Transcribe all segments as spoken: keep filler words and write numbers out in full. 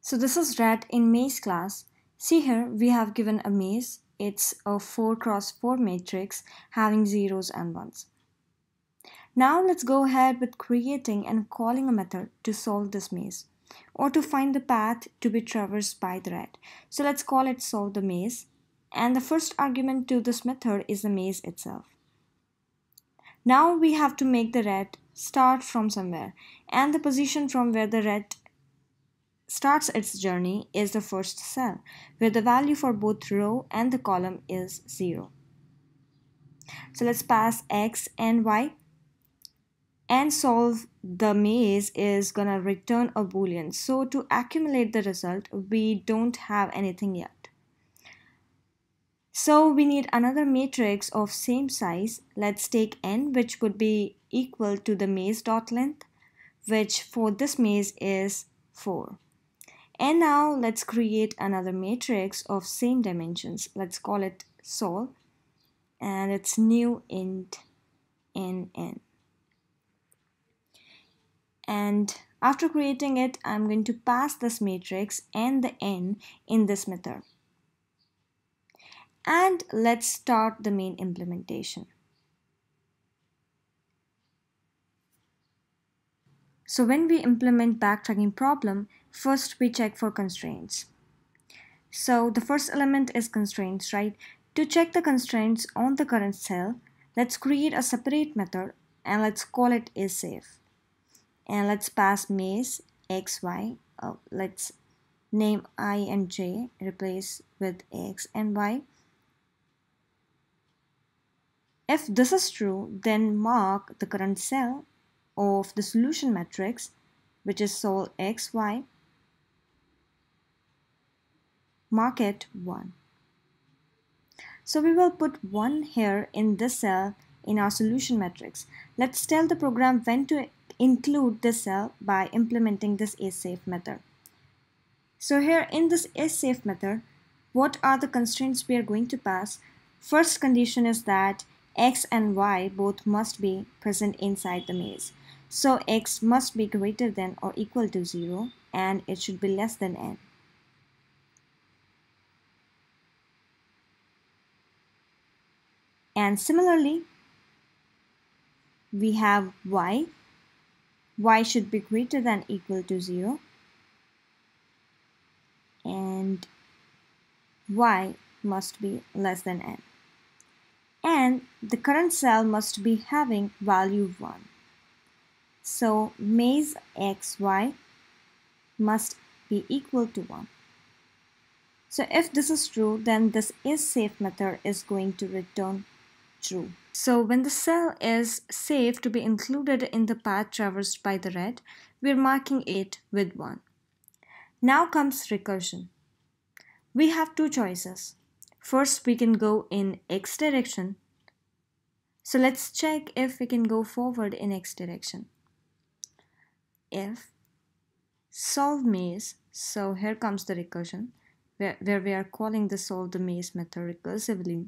So this is read in maze class. See here we have given a maze. It's a four cross four matrix having zeros and ones. Now let's go ahead with creating and calling a method to solve this maze or to find the path to be traversed by the red. So let's call it solve the maze, and the first argument to this method is the maze itself. Now we have to make the red start from somewhere, and the position from where the red starts its journey is the first cell, where the value for both row and the column is zero. So let's pass x and y, and solve the maze is gonna return a boolean. So to accumulate the result, we don't have anything yet. So we need another matrix of same size. Let's take n, which would be equal to the maze dot length, which for this maze is four. And now let's create another matrix of same dimensions. Let's call it sol, and it's new int n n. And after creating it, I'm going to pass this matrix and the n in this method. And let's start the main implementation. So when we implement backtracking problem, first we check for constraints. So the first element is constraints, right? To check the constraints on the current cell, let's create a separate method and let's call it isSafe. And let's pass maze xy. Oh, let's name I and j, replace with x and y. If this is true, then mark the current cell of the solution matrix, which is sol xy, mark it one. So we will put one here in this cell in our solution matrix. Let's tell the program when to include this cell by implementing this isSafe method. So here in this isSafe method, what are the constraints we are going to pass? First condition is that x and y both must be present inside the maze. So x must be greater than or equal to zero, and it should be less than n. And similarly, we have y. y should be greater than or equal to zero, and y must be less than n. And the current cell must be having value one. So maze xy must be equal to one. So if this is true, then this isSafe method is going to return true. So when the cell is safe to be included in the path traversed by the red, we're marking it with one. Now comes recursion. We have two choices. First, we can go in x direction. So let's check if we can go forward in x direction. If solve maze, so here comes the recursion, where, where we are calling the solve the maze method recursively.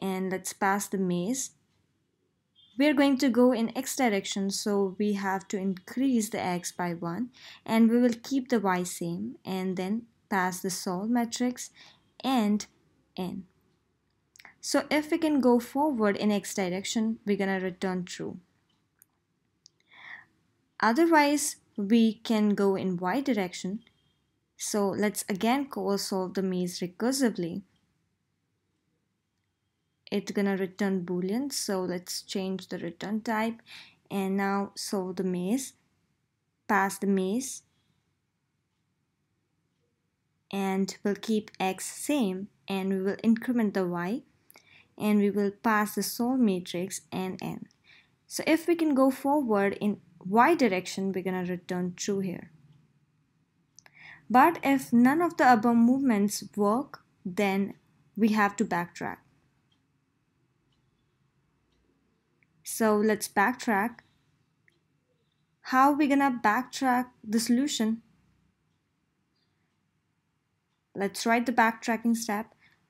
And let's pass the maze. We are going to go in x direction, so we have to increase the x by one, and we will keep the y same, and then pass the solve matrix and n. So if we can go forward in x direction, we're gonna return true. Otherwise, we can go in y direction. So let's again call solve the maze recursively. It's gonna return boolean, so let's change the return type, and now solve the maze, pass the maze, and we'll keep x same, and we will increment the y, and we will pass the solve matrix and n. So if we can go forward in y direction, we're gonna return true here. But if none of the above movements work, then we have to backtrack. So let's backtrack. How are we gonna backtrack the solution? Let's write the backtracking step.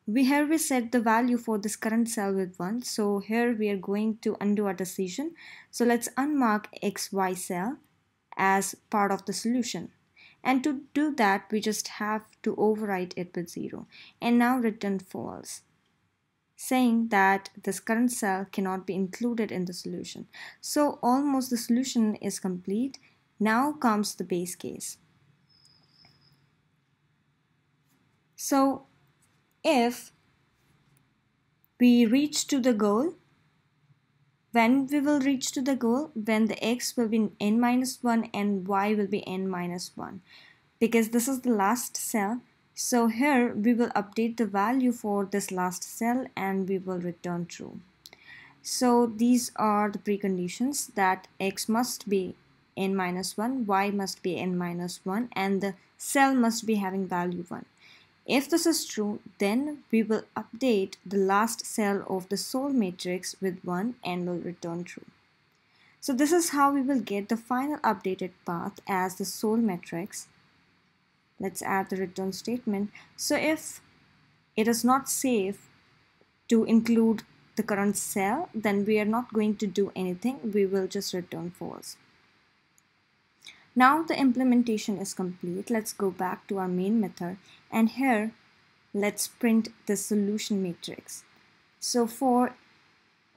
We here we set the value for this current cell with one. So here we are going to undo our decision. So let's unmark X Y cell as part of the solution. And to do that, we just have to override it with zero and now return false, saying that this current cell cannot be included in the solution. So almost the solution is complete. Now comes the base case. So if we reach to the goal, when we will reach to the goal, when the x will be n minus one and y will be n minus one, because this is the last cell. So here we will update the value for this last cell and we will return true. So these are the preconditions, that x must be n minus one, y must be n minus one, and the cell must be having value one. If this is true, then we will update the last cell of the sole matrix with one and will return true. So this is how we will get the final updated path as the sole matrix. Let's add the return statement. So if it is not safe to include the current cell, then we are not going to do anything. We will just return false. Now the implementation is complete. Let's go back to our main method, and here let's print the solution matrix. So for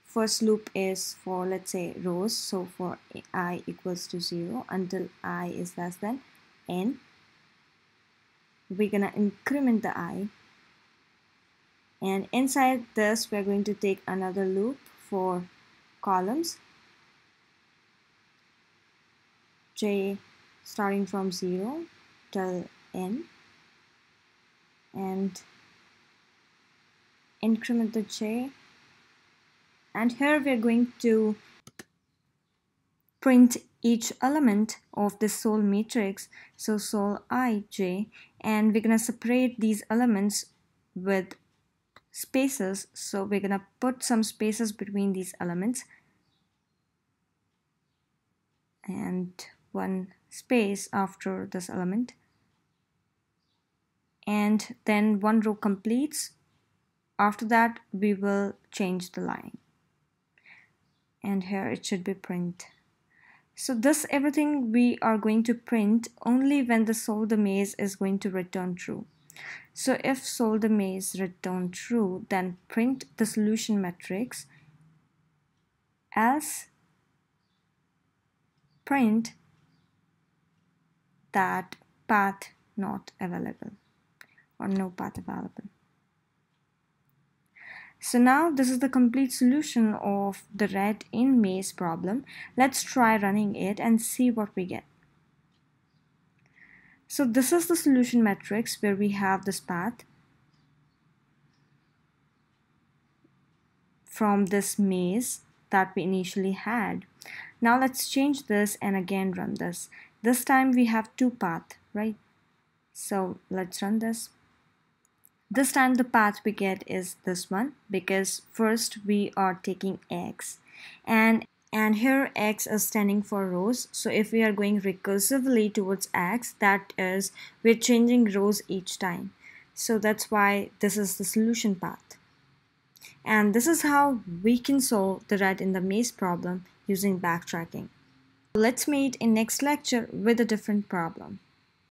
first loop is for, let's say, rows, so for I equals to zero until I is less than n, we're gonna increment the I, and inside this we're going to take another loop for columns, j starting from zero till n, and increment the j, and here we're going to print each element of the sole matrix, so sole I, j, and we're gonna separate these elements with spaces, so we're gonna put some spaces between these elements and one space after this element, and then one row completes. After that we will change the line, and here it should be print. So this everything we are going to print only when the solve the maze is going to return true. So if solve the maze return true, then print the solution matrix, else print that path not available or no path available. So now this is the complete solution of the red in maze problem. Let's try running it and see what we get. So this is the solution matrix where we have this path from this maze that we initially had. Now let's change this and again run this. This time we have two paths, right? So let's run this. This time the path we get is this one, because first we are taking x, and and here x is standing for rows. So if we are going recursively towards x, that is we're changing rows each time. So that's why this is the solution path. And this is how we can solve the red in the maze problem using backtracking. Let's meet in next lecture with a different problem.